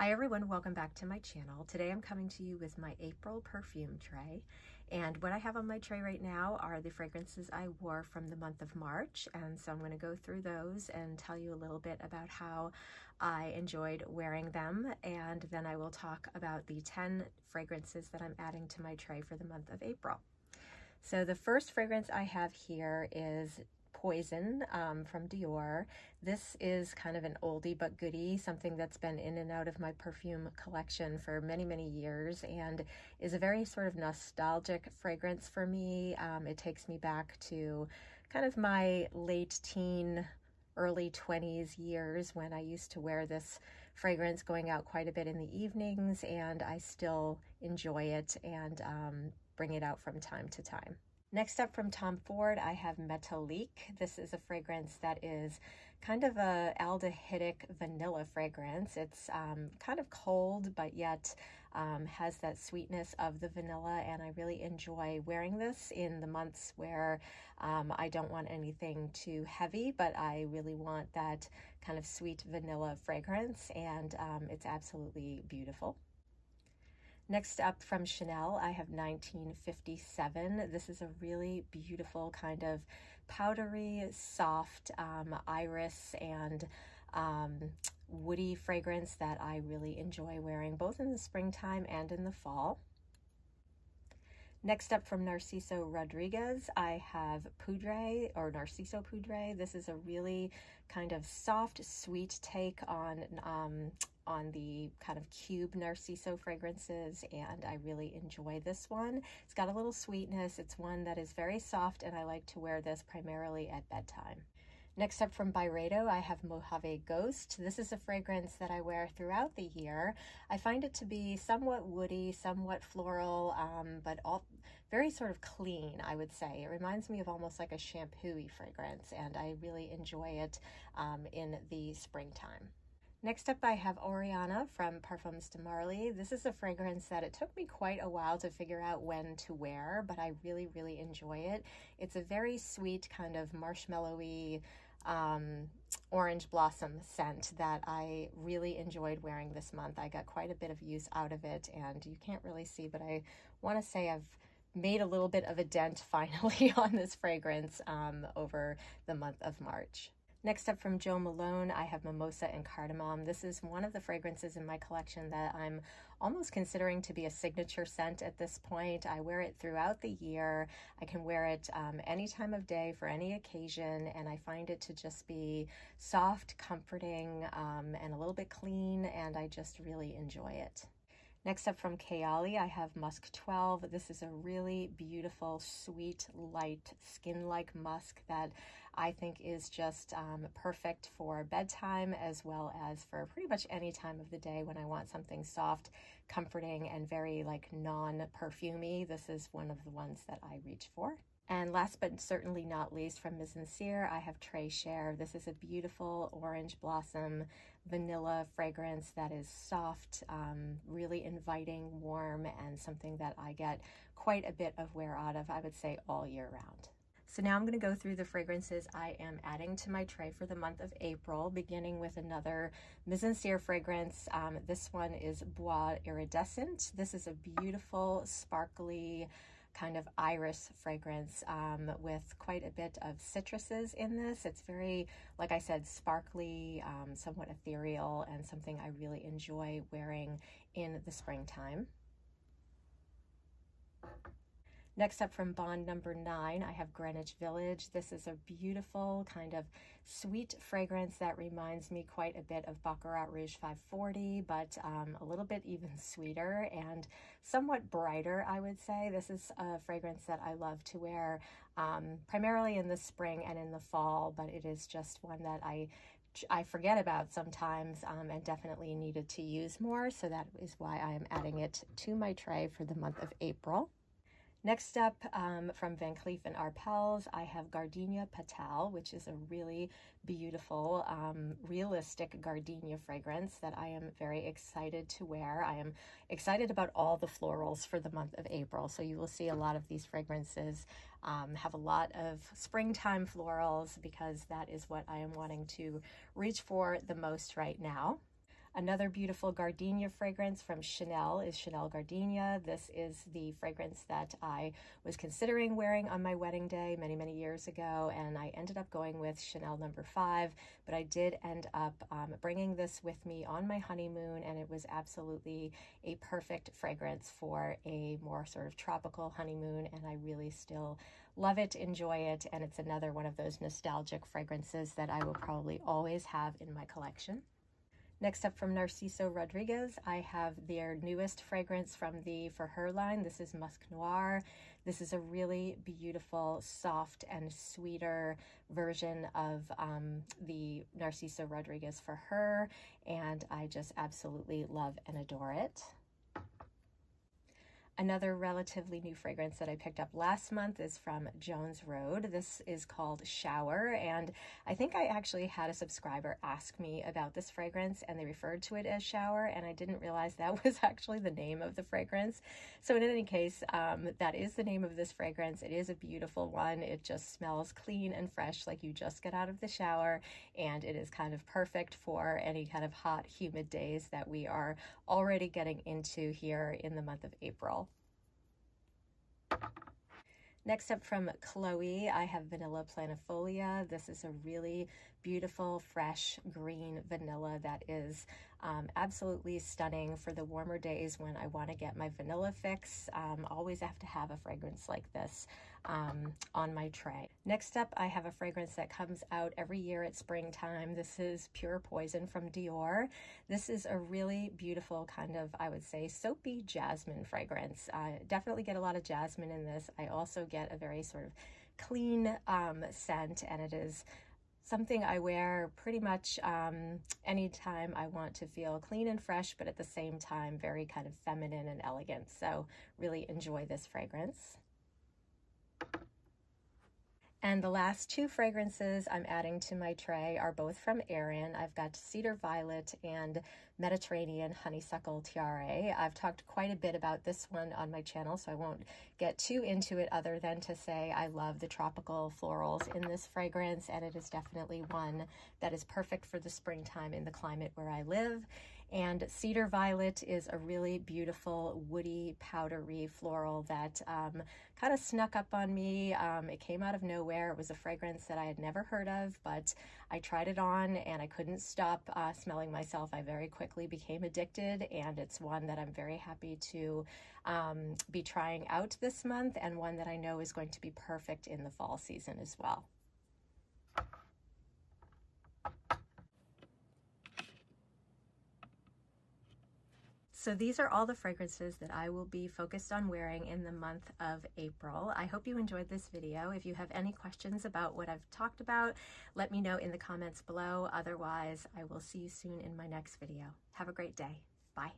Hi everyone, welcome back to my channel. Today I'm coming to you with my April perfume tray. And what I have on my tray right now are the fragrances I wore from the month of March. And so I'm going to go through those and tell you a little bit about how I enjoyed wearing them. And then I will talk about the 10 fragrances that I'm adding to my tray for the month of April. So the first fragrance I have here is Poison from Dior. This is kind of an oldie but goodie, something that's been in and out of my perfume collection for many, many years and is a very sort of nostalgic fragrance for me. It takes me back to kind of my late teen, early 20s years when I used to wear this fragrance going out quite a bit in the evenings, and I still enjoy it and bring it out from time to time. Next up from Tom Ford, I have Metallique. This is a fragrance that is kind of a aldehydic vanilla fragrance. It's kind of cold, but yet has that sweetness of the vanilla, and I really enjoy wearing this in the months where I don't want anything too heavy, but I really want that kind of sweet vanilla fragrance, and it's absolutely beautiful. Next up from Chanel, I have 1957. This is a really beautiful kind of powdery, soft iris and woody fragrance that I really enjoy wearing both in the springtime and in the fall. Next up from Narciso Rodriguez, I have Poudre, or Narciso Poudre. This is a really kind of soft, sweet take on the kind of cube Narciso fragrances, and I really enjoy this one. It's got a little sweetness. It's one that is very soft, and I like to wear this primarily at bedtime. Next up from Byredo, I have Mojave Ghost. This is a fragrance that I wear throughout the year. I find it to be somewhat woody, somewhat floral, but all very sort of clean, I would say. It reminds me of almost like a shampoo-y fragrance, and I really enjoy it in the springtime. Next up, I have Oriana from Parfums de Marly. This is a fragrance that it took me quite a while to figure out when to wear, but I really, really enjoy it. It's a very sweet kind of marshmallowy orange blossom scent that I really enjoyed wearing this month. I got quite a bit of use out of it, and you can't really see, but I want to say I've made a little bit of a dent finally on this fragrance over the month of March. Next up from Jo Malone, I have Mimosa and Cardamom. This is one of the fragrances in my collection that I'm almost considering to be a signature scent at this point. I wear it throughout the year. I can wear it any time of day for any occasion, and I find it to just be soft, comforting, and a little bit clean, and I just really enjoy it. Next up from Kayali, I have Musk 12. This is a really beautiful, sweet, light, skin-like musk that I think is just perfect for bedtime as well as for pretty much any time of the day when I want something soft, comforting, and very like non-perfumey. This is one of the ones that I reach for. And last but certainly not least, from Mizensir, I have Très Cher. This is a beautiful orange blossom vanilla fragrance that is soft, really inviting, warm, and something that I get quite a bit of wear out of, I would say, all year round. So now I'm going to go through the fragrances I am adding to my tray for the month of April, beginning with another Mizensir fragrance. This one is Bois Iridescent. This is a beautiful, sparkly, kind of iris fragrance with quite a bit of citruses in this. It's very, like I said, sparkly, somewhat ethereal, and something I really enjoy wearing in the springtime. Next up from Bond No. 9, I have Greenwich Village. This is a beautiful kind of sweet fragrance that reminds me quite a bit of Baccarat Rouge 540, but a little bit even sweeter and somewhat brighter, I would say. This is a fragrance that I love to wear primarily in the spring and in the fall, but it is just one that I forget about sometimes and definitely needed to use more, so that is why I am adding it to my tray for the month of April. Next up, from Van Cleef & Arpels, I have Gardenia Petale, which is a really beautiful, realistic gardenia fragrance that I am very excited to wear. I am excited about all the florals for the month of April, so you will see a lot of these fragrances have a lot of springtime florals because that is what I am wanting to reach for the most right now. Another beautiful Gardenia fragrance from Chanel is Chanel Gardenia. This is the fragrance that I was considering wearing on my wedding day many, many years ago, and I ended up going with Chanel No. 5, but I did end up bringing this with me on my honeymoon, and it was absolutely a perfect fragrance for a more sort of tropical honeymoon, and I really still love it, enjoy it, and it's another one of those nostalgic fragrances that I will probably always have in my collection. Next up from Narciso Rodriguez, I have their newest fragrance from the For Her line. This is Musc Noir. This is a really beautiful, soft, and sweeter version of the Narciso Rodriguez For Her, and I just absolutely love and adore it. Another relatively new fragrance that I picked up last month is from Jones Road. This is called Shower, and I think I actually had a subscriber ask me about this fragrance, and they referred to it as Shower, and I didn't realize that was actually the name of the fragrance. So in any case, that is the name of this fragrance. It is a beautiful one. It just smells clean and fresh, like you just got out of the shower, and it is kind of perfect for any kind of hot, humid days that we are already getting into here in the month of April. Next up from Chloe, I have Vanilla Planifolia. This is a really beautiful, fresh, green vanilla that is absolutely stunning for the warmer days when I want to get my vanilla fix. Always have to have a fragrance like this on my tray. Next up, I have a fragrance that comes out every year at springtime. This is Pure Poison from Dior. This is a really beautiful kind of, I would say, soapy jasmine fragrance. I definitely get a lot of jasmine in this. I also get a very sort of clean scent, and it is something I wear pretty much anytime I want to feel clean and fresh, but at the same time, very kind of feminine and elegant. So really enjoy this fragrance. And the last two fragrances I'm adding to my tray are both from Aerin. I've got Cedar Violet and Mediterranean Honeysuckle Tiare. I've talked quite a bit about this one on my channel, so I won't get too into it other than to say I love the tropical florals in this fragrance, and it is definitely one that is perfect for the springtime in the climate where I live. And Cedar Violet is a really beautiful, woody, powdery floral that kind of snuck up on me. It came out of nowhere. It was a fragrance that I had never heard of, but I tried it on and I couldn't stop smelling myself. I very quickly became addicted, and it's one that I'm very happy to be trying out this month, and one that I know is going to be perfect in the fall season as well. So these are all the fragrances that I will be focused on wearing in the month of April. I hope you enjoyed this video. If you have any questions about what I've talked about, let me know in the comments below. Otherwise, I will see you soon in my next video. Have a great day. Bye.